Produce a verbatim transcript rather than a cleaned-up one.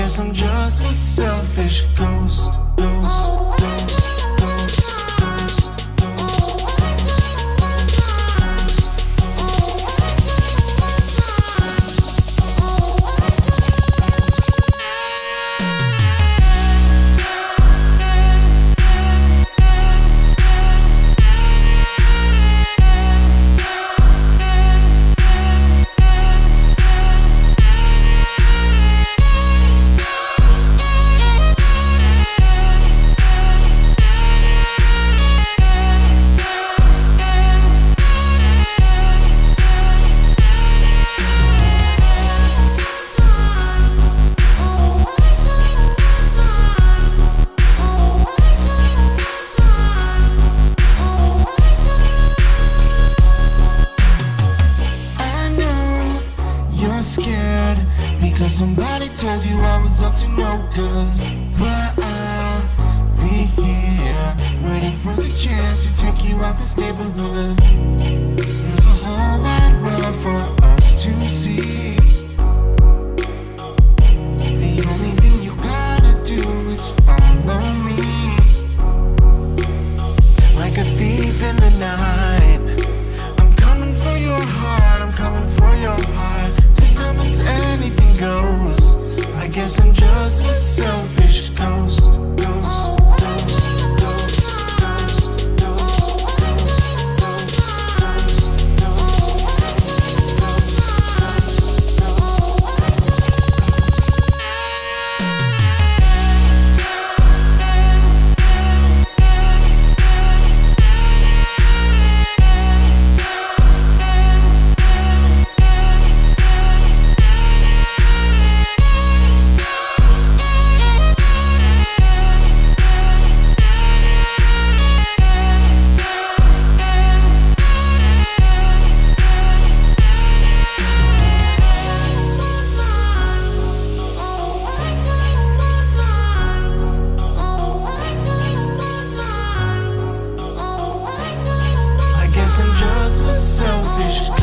guess I'm just a selfish ghost, ghost, ghost. Scared because somebody told you I was up to no good, but I'll be here waiting for the chance to take you out this neighborhood. There's a whole wide world for us to see. The only thing you gotta do is follow me. Like a thief in the night, I'm coming for your heart, I'm coming for your heart. Once anything goes, I guess I'm just a selfish ghost, ghost. I'm just a selfish